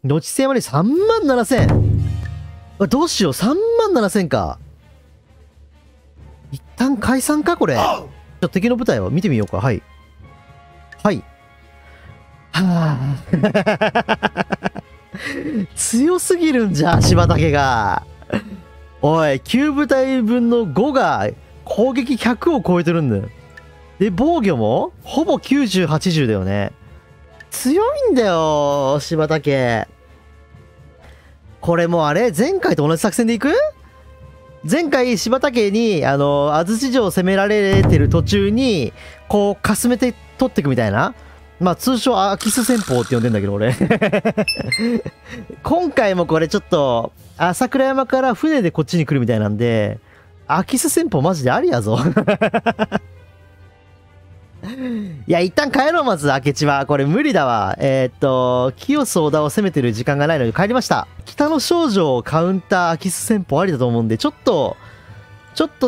。後戦はね、37000。どうしよう、37000か。一旦解散か、これ。ちょっと敵の部隊を見てみようか。はい。はい。はぁ。強すぎるんじゃ、足畑が。おい、9部隊分の5が攻撃100を超えてるんだよ。で、防御もほぼ90、80だよね。強いんだよ、柴田家。これもあれ、前回と同じ作戦でいく？前回、柴田家に、安土城を攻められてる途中に、こう、かすめて取っていくみたいな。まあ、通称、アキス戦法って呼んでんだけど、俺。今回もこれちょっと、朝倉山から船でこっちに来るみたいなんで、アキス戦法マジでありやぞ。いや、一旦帰ろう、まず、明智は。これ無理だわ。清須小田を攻めてる時間がないので帰りました。北の少女をカウンター、アキス戦法ありだと思うんで、ちょっと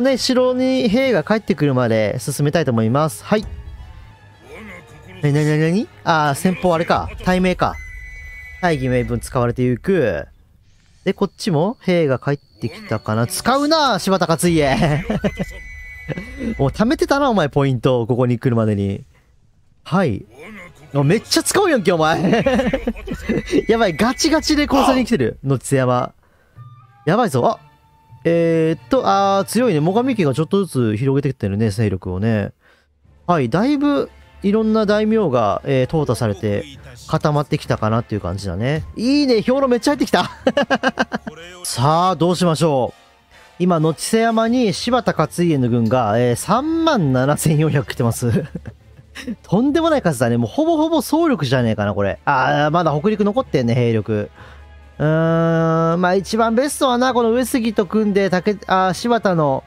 ね、城に兵が帰ってくるまで進めたいと思います。はい。なに戦法あれか。対名か。大義名分使われてゆく。で、こっちも兵が帰ってきたかな。使うな、柴田勝家。もう貯めてたな、お前、ポイント。ここに来るまでに。はい。めっちゃ使うやんけ、お前。やばい、ガチガチで交差に来てる。のちせ山。やばいぞ。あ強いね。最上家がちょっとずつ広げてきてるね、勢力をね。はい、だいぶ、いろんな大名が、淘汰されて、固まってきたかなっていう感じだね。いいね、兵糧めっちゃ入ってきた。さあ、どうしましょう。今、のちせ山に柴田勝家の軍が、37400 来てます。とんでもない数だね。もうほぼほぼ総力じゃねえかな、これ。ああ、まだ北陸残ってんね、兵力。まあ一番ベストはな、この上杉と組んで柴田の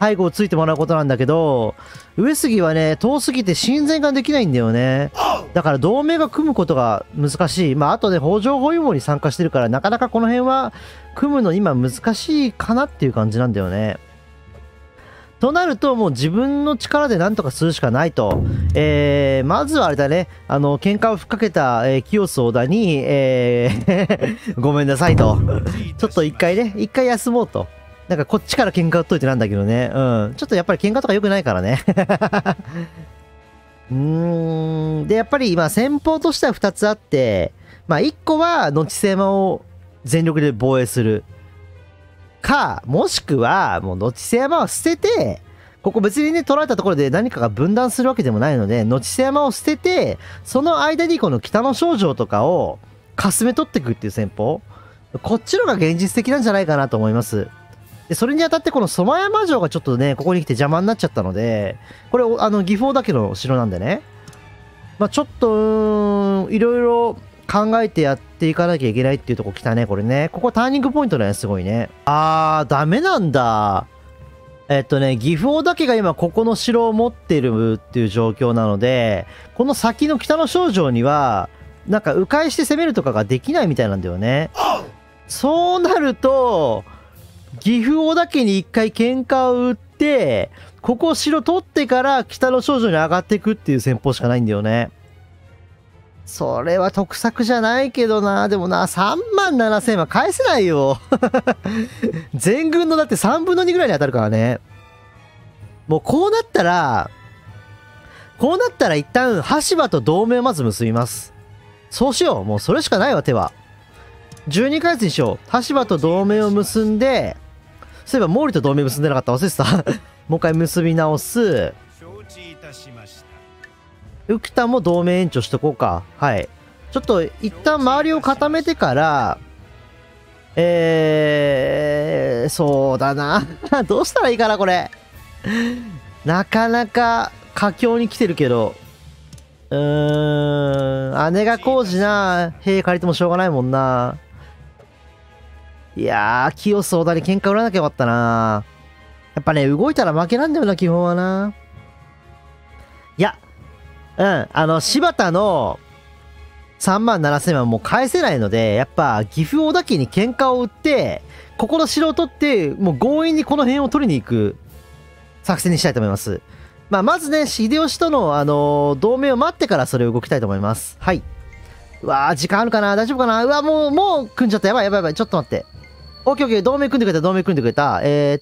背後をついてもらうことなんだけど、上杉はね、遠すぎて親善ができないんだよね。だから同盟が組むことが難しい。まああとね、北条包囲網に参加してるから、なかなかこの辺は組むの今難しいかなっていう感じなんだよね。となると、もう自分の力でなんとかするしかないと。まずはあれだね、喧嘩を吹っかけた、清須小田に、ごめんなさいと。ちょっと一回休もうと。なんかこっちから喧嘩打っといてなんだけどね。うん。ちょっとやっぱり喧嘩とか良くないからね。で、やっぱり今戦法としては2つあって、まあ1個は、のちせ山を全力で防衛する。か、もしくは、もう、のちせ山を捨てて、ここ別にね、取られたところで何かが分断するわけでもないので、のちせ山を捨てて、その間にこの北の少女とかを、かすめ取っていくっていう戦法。こっちのが現実的なんじゃないかなと思います。で、それにあたってこの蕎麦山城がちょっとね、ここに来て邪魔になっちゃったので、これ、岐阜だけの城なんでね。まあちょっと、いろいろ、考えてやっていかなきゃいけないっていうとこ来たね、これね。ここターニングポイントだね、すごいね。ダメなんだ。岐阜王だけが今ここの城を持ってるっていう状況なので、この先の北の少女には、なんか迂回して攻めるとかができないみたいなんだよね。そうなると、岐阜王だけに一回喧嘩を打って、ここを城取ってから北の少女に上がっていくっていう戦法しかないんだよね。それは得策じゃないけどな。でもな、37000は返せないよ。全軍のだって3分の2ぐらいに当たるからね。もうこうなったら一旦、羽柴と同盟をまず結びます。そうしよう。もうそれしかないわ、手は。12ヶ月にしよう。羽柴と同盟を結んで、そういえば毛利と同盟結んでなかった。忘れてた。もう一回結び直す。承知いたしました。浮田も同盟延長しとこうか。はい。ちょっと、一旦周りを固めてから、そうだな。どうしたらいいかな、これ。なかなか、佳境に来てるけど。姉が工事な。兵借りてもしょうがないもんな。いやー、清須小田に喧嘩売らなきゃよかったな。やっぱね、動いたら負けなんだよな、基本はな。いや、うん、柴田の37000はもう返せないので、やっぱ、岐阜小田家に喧嘩を売って、ここの城を取って、もう強引にこの辺を取りに行く作戦にしたいと思います。まあ、まずね、秀吉との、同盟を待ってからそれを動きたいと思います。はい。うわー、時間あるかな、大丈夫かな。うわ、もう組んじゃった。やばいやばいやばい。ちょっと待って。オッケーオッケー。同盟組んでくれた、同盟組んでくれた。清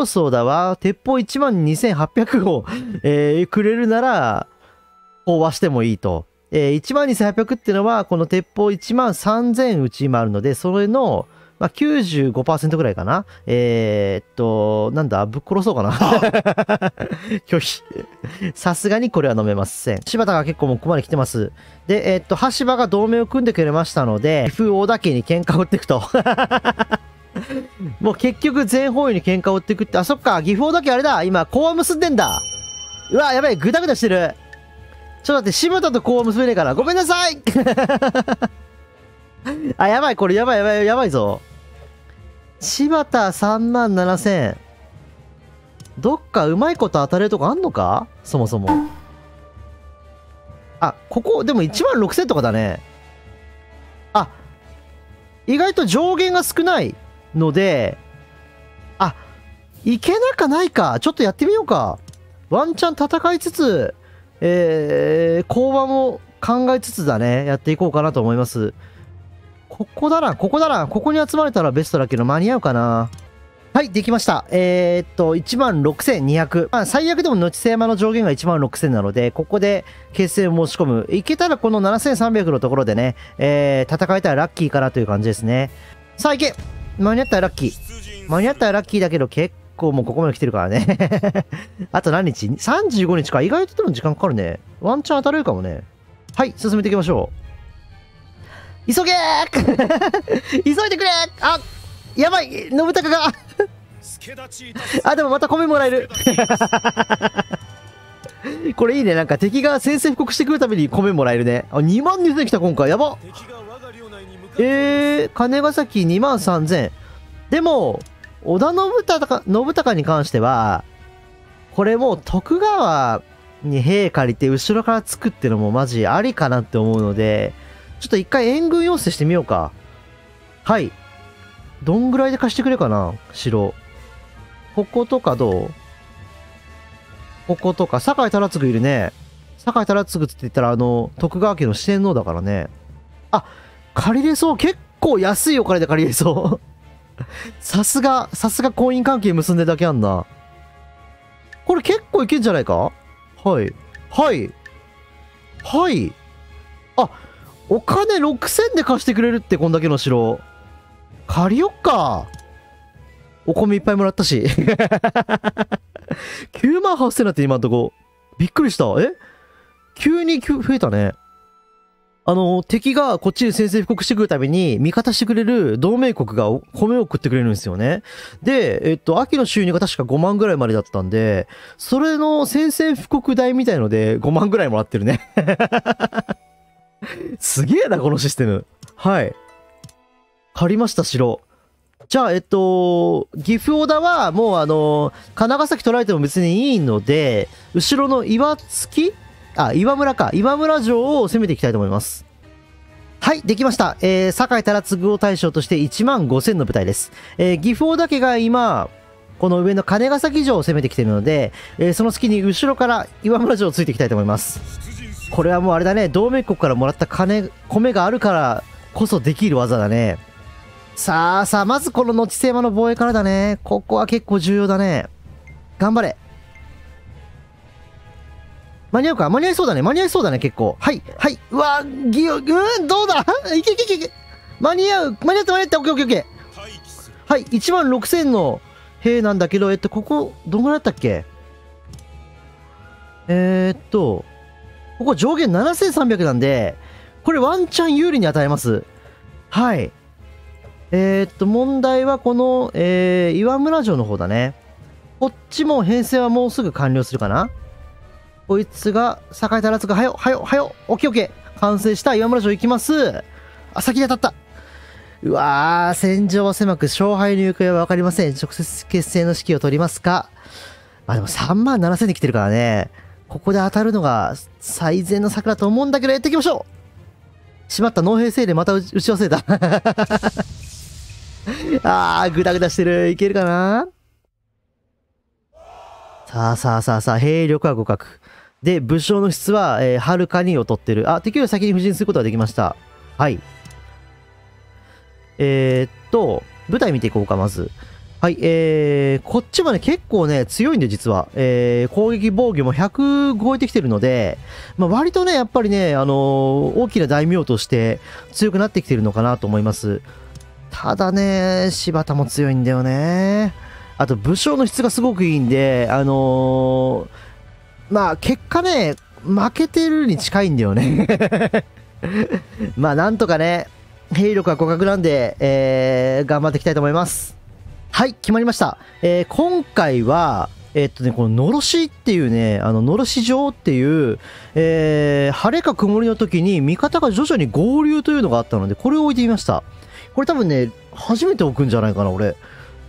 掃だわ。鉄砲12800を、くれるなら、壊してもいいと。12800ってのは、この鉄砲13000うち今あるので、それの、まあ、95% ぐらいかな。なんだ、ぶっ殺そうかな。拒否。さすがにこれは飲めません。柴田が結構もうここまで来てます。で、羽柴が同盟を組んでくれましたので、岐阜大田家に喧嘩を売っていくと。もう結局全方位に喧嘩を売っていくって、あ、そっか、岐阜大田家あれだ。今、講和結んでんだ。うわ、やばい、ぐだぐだしてる。ちょっと待って、柴田と講和結べねえから。ごめんなさい。あ、やばい、これやばいやばいやばいぞ。柴田37000。どっかうまいこと当たれるとこあんのかそもそも。あ、ここ、でも16000とかだね。あ、意外と上限が少ないので、あ、いけなかないか。ちょっとやってみようか。ワンチャン戦いつつ、工場も考えつつだね。やっていこうかなと思います。ここだな、ここだな。ここに集まれたらベストだけど間に合うかな。はい、できました。16200。まあ、最悪でものちせ山の上限が16000なので、ここで決戦を申し込む。いけたらこの7300のところでね、戦えたらラッキーかなという感じですね。さあ、いけ！間に合ったらラッキー。間に合ったらラッキーだけど、結構もうここまで来てるからね。あと何日 ?35 日か。意外とでも時間かかるね。ワンチャン当たれるかもね。はい、進めていきましょう。急げー急いでくれー。あ、やばい、信孝があ、でもまた米もらえるこれいいね、なんか敵が宣戦布告してくるために米もらえるね。あ、2万2000来た今回。やば。金ヶ崎23000。でも織田信孝に関してはこれもう徳川に兵借りて後ろからつくってのもマジありかなって思うので、ちょっと一回援軍要請してみようか。はい。どんぐらいで貸してくれるかな城。こことかどう？こことか。酒井忠次いるね。酒井忠次って言ったら、徳川家の四天王だからね。あ、借りれそう。結構安いお金で借りれそう。さすが婚姻関係結んでるだけあんな。これ結構いけんじゃないか？はい。はい。はい。あ、お金6000で貸してくれるって、こんだけの城。借りよっか。お米いっぱいもらったし。98000だって今んとこ。びっくりした。え？急に増えたね。敵がこっちで宣戦布告してくるために、味方してくれる同盟国が米を食ってくれるんですよね。で、秋の収入が確か5万ぐらいまでだったんで、それの宣戦布告代みたいので5万ぐらいもらってるね。すげえな、このシステム。はい。借りました、城。じゃあ、岐阜小田は、もう神奈川崎取られても別にいいので、後ろの岩槻？あ、岩村か。岩村城を攻めていきたいと思います。はい、できました。酒井忠次を大将として15000の部隊です。岐阜小田家が今、この上の金ヶ崎城を攻めてきているので、その隙に後ろから岩村城をついていきたいと思います。これはもうあれだね。同盟国からもらった米があるからこそできる技だね。さあ、まずこののちせ山の防衛からだね。ここは結構重要だね。頑張れ。間に合うか？間に合いそうだね。間に合いそうだね、結構。はい、はい。うわぁ、どうだいけいけいけいけ。間に合った。オッケーオッケーオッケー。はい、16000の兵なんだけど、ここ、どんぐらいだったっけ？ここ上限7300なんで、これワンチャン有利に与えます。はい。問題はこの、岩村城の方だね。こっちも編成はもうすぐ完了するかな。こいつが、酒井忠次、はよ、オッケーオッケー。完成した岩村城行きます。あ、先に当たった。うわぁ、戦場は狭く、勝敗の行方はわかりません。直接決戦の指揮を取りますか。まあでも37000で来てるからね。ここで当たるのが最善の策だと思うんだけど、やっていきましょう。しまった、農兵制でまた打ち忘れた。あー、ぐだぐだしてる。いけるかな。さあ、兵力は互角。で、武将の質は、はるかに劣ってる。あ、敵より先に布陣することができました。はい。舞台見ていこうか、まず。はい、こっちもね、結構ね、強いんで、実は。攻撃防御も100超えてきてるので、まあ、割とね、やっぱりね、大きな大名として強くなってきてるのかなと思います。ただね、柴田も強いんだよね。あと、武将の質がすごくいいんで、まあ、結果ね、負けてるに近いんだよね。まあ、なんとかね、兵力は互角なんで、頑張っていきたいと思います。はい、決まりました。今回は、この、のろしっていうね、のろし城っていう、晴れか曇りの時に味方が徐々に合流というのがあったので、これを置いてみました。これ多分ね、初めて置くんじゃないかな、俺。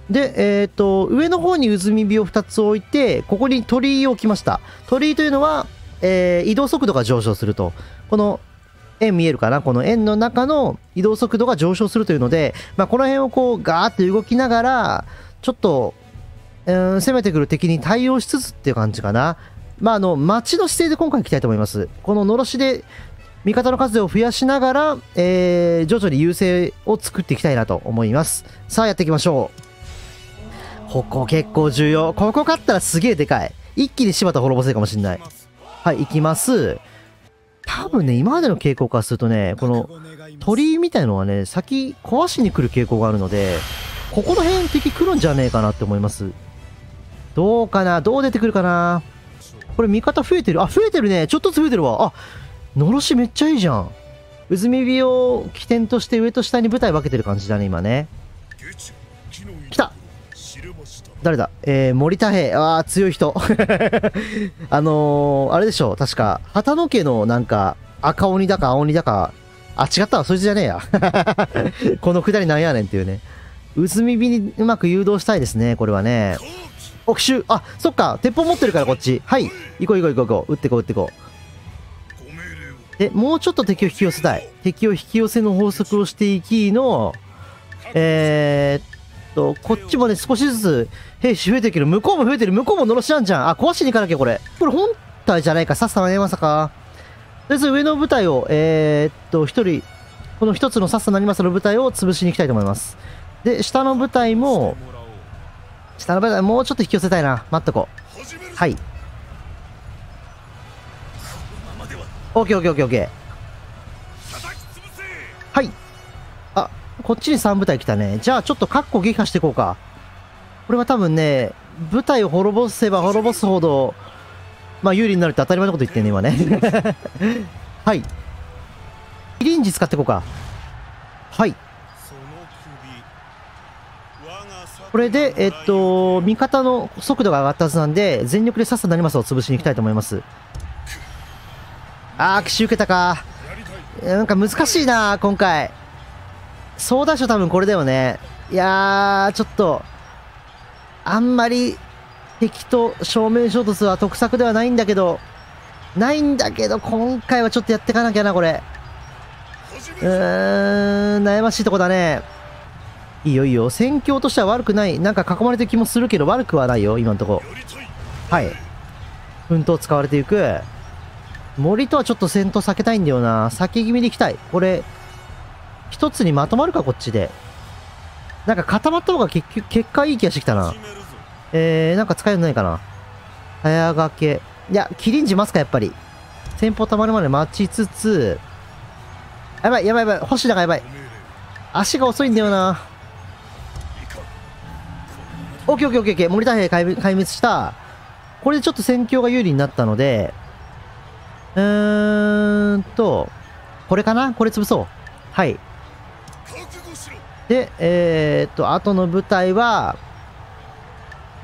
で、上の方にうずみ火を2つ置いて、ここに鳥居を置きました。鳥居というのは、移動速度が上昇すると。この、円見えるかな？この円の中の移動速度が上昇するというので、まあ、この辺をこう、ガーって動きながら、ちょっと、攻めてくる敵に対応しつつっていう感じかな。まあ、待ちの姿勢で今回いきたいと思います。こののろしで、味方の数を増やしながら、徐々に優勢を作っていきたいなと思います。さあ、やっていきましょう。ここ結構重要。ここ勝ったらすげえでかい。一気に柴田滅ぼせるかもしんない。はい、行きます。多分ね、今までの傾向からするとね、この鳥居みたいのはね、先壊しに来る傾向があるので、ここの辺敵来るんじゃねえかなって思います。どうかな？どう出てくるかな？これ味方増えてる？あ、増えてるね。ちょっとずつ増えてるわ。あ、のろしめっちゃいいじゃん。うずみ火を起点として上と下に舞台分けてる感じだね、今ね。来た！誰だ？森田兵。ああ、強い人。あれでしょ、確か。旗の家のなんか、赤鬼だか青鬼だか。あ、違ったわ、そいつじゃねえや。このくだりなんやねんっていうね。うずみ火にうまく誘導したいですね、これはね。奥州。あ、そっか、鉄砲持ってるからこっち。はい。行こう行こう行こう。撃ってこう撃ってこう。で、もうちょっと敵を引き寄せたい。敵を引き寄せの法則をしていきの、こっちもね、少しずつ兵士増えてるけど、向こうも増えてる、向こうものろしなんじゃん。あ、壊しに行かなきゃ、これ。これ本体じゃないか、サスタなね、まさか。とりあえず上の部隊を、一人、この一つのサスタなりますの部隊を潰しに行きたいと思います。で、下の部隊も、下の部隊もうちょっと引き寄せたいな。待っとこう。はい。OKOKOKOK。はい。こっちに3部隊来たね。じゃあちょっとカッコ撃破していこうか。これは多分ね、部隊を滅ぼせば滅ぼすほど、まあ有利になるって当たり前のこと言ってんね、今ね。はい。キリンジ使っていこうか。はい。これで、味方の速度が上がったはずなんで、全力でさっさなりますを潰しに行きたいと思います。あー、奇襲受けたか。なんか難しいな、今回。総大将多分これだよね。いやー、ちょっと、あんまり敵と正面衝突は得策ではないんだけど、今回はちょっとやっていかなきゃな、これ。悩ましいとこだね。いいよいいよ。戦況としては悪くない。なんか囲まれてる気もするけど、悪くはないよ、今のとこ。はい。奮闘使われていく。森とはちょっと戦闘避けたいんだよな。先気味で行きたい。これ、一つにまとまるか、こっちで。なんか固まった方が結果いい気がしてきたな。なんか使えるのないかな。早掛け。いや、キリンジますか、やっぱり。戦法溜まるまで待ちつつ。やばい、やばい、やばい。星田がやばい。足が遅いんだよな。オッケーオッケーオッケーオッケー。森田兵壊滅した。これでちょっと戦況が有利になったので。これかな？これ潰そう。はい。で、後の舞台は、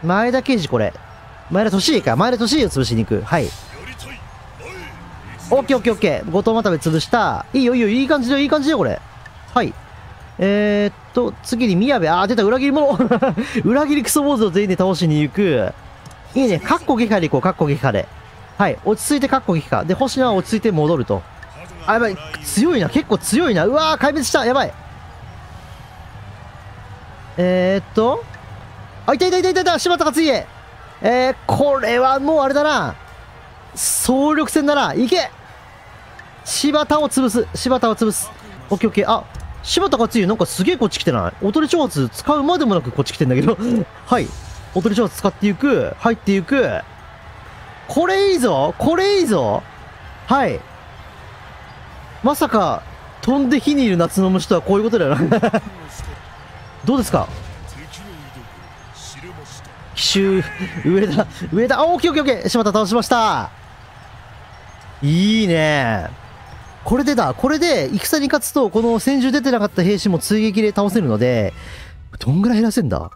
前田刑事、これ。前田利家か。前田利家を潰しに行く。はい。オッケーオッケーオッケー。後藤又部潰した。いいよいいよ。いい感じだよ、いい感じだよ、これ。はい。次に宮部。あー、出た。裏切り者。裏切りクソ坊主を全員で倒しに行く。いいね。カッコ撃破で行こう。カッコ撃破で。はい。落ち着いてカッコ撃破。で、星野は落ち着いて戻ると。あ、やばい。強いな。結構強いな。うわー、壊滅した。やばい。あ、いたいたいたいたいた、柴田勝家。これはもうあれだな。総力戦だな。いけ、柴田を潰す。柴田を潰す。オッケーオッケー。あ、柴田勝家なんかすげえこっち来てない？おとり挑発使うまでもなくこっち来てんだけど。はい。おとり挑発使っていく。入っていく。これいいぞ。これいいぞ。はい。まさか、飛んで火にいる夏の虫とはこういうことだよな。どうですか？奇襲、上田、上田、あ、オッケーオッケーオッケー。柴田倒しました。いいね。これでだ、これで戦に勝つと、この戦術出てなかった兵士も追撃で倒せるので、どんぐらい減らせんだ？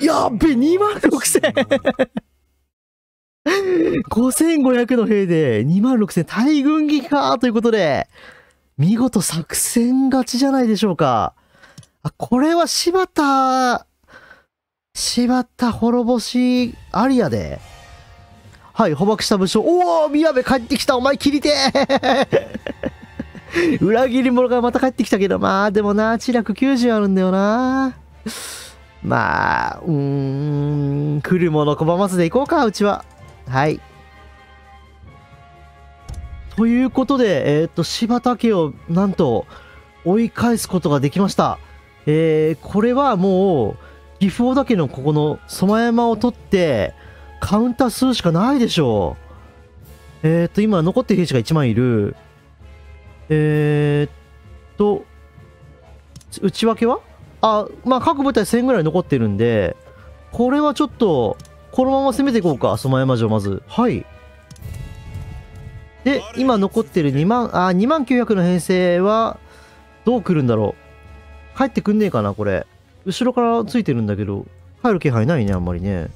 やっべ、26,000 !5500 の兵で 26,000 大軍撃破ということで、見事作戦勝ちじゃないでしょうか。あ、これは柴田滅ぼしアリアで、はい、捕獲した武将。おお、宮部帰ってきた。お前切りてえ。裏切り者がまた帰ってきたけど、まあでもな、知略90あるんだよな。まあ、来るもの拒まずでいこうか、うちは。はい。ということで、柴田家をなんと追い返すことができました。これはもう、岐阜だけのここの苫山を取って、カウンターするしかないでしょう。今残ってる兵士が1万いる。内訳はあ、まあ各部隊1000ぐらい残ってるんで、これはちょっと、このまま攻めていこうか、苫山城まず。はい。で、今残ってる2万900の編成は、どう来るんだろう。帰ってくんねえかな、これ。後ろからついてるんだけど、入る気配ないね、あんまりね。